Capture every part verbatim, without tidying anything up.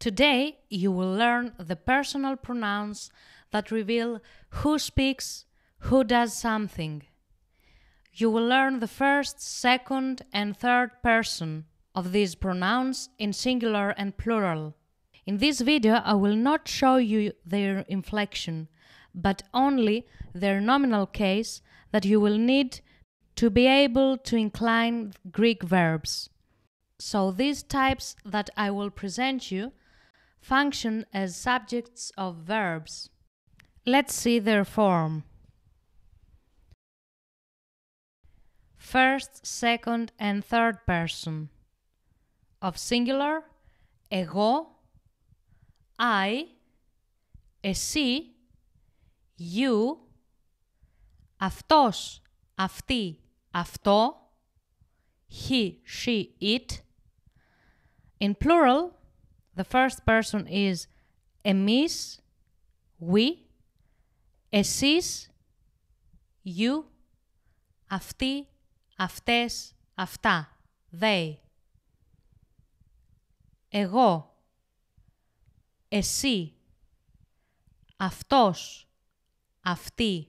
Today, you will learn the personal pronouns that reveal who speaks, who does something. You will learn the first, second, and third person of these pronouns in singular and plural. In this video, I will not show you their inflection, but only their nominal case that you will need to be able to incline Greek verbs. So these types that I will present you function as subjects of verbs. Let's see their form. First, second, and third person. Of singular, εγώ, I, εσύ, you, αυτός, αυτή, αυτό, he, she, it. In plural, the first person is εμείς, we, εσείς, you, αυτοί, αυτές, αυτά, they. Εγώ, εσύ, αυτός, αυτή,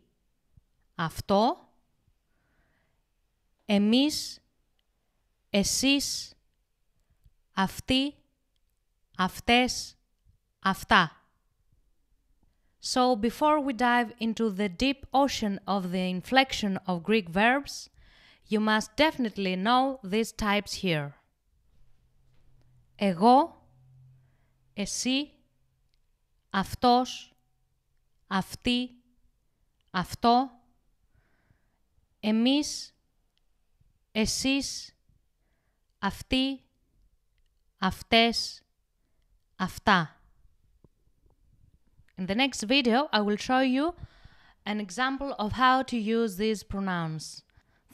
αυτό, εμείς, εσείς, αυτοί, αυτές, αυτά. So before we dive into the deep ocean of the inflection of Greek verbs, you must definitely know these types here. Εγώ, εσύ, αυτός, αυτή, αυτό, εμείς, εσείς, αυτοί, αυτές, αυτά. In the next video, I will show you an example of how to use these pronouns.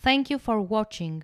Thank you for watching.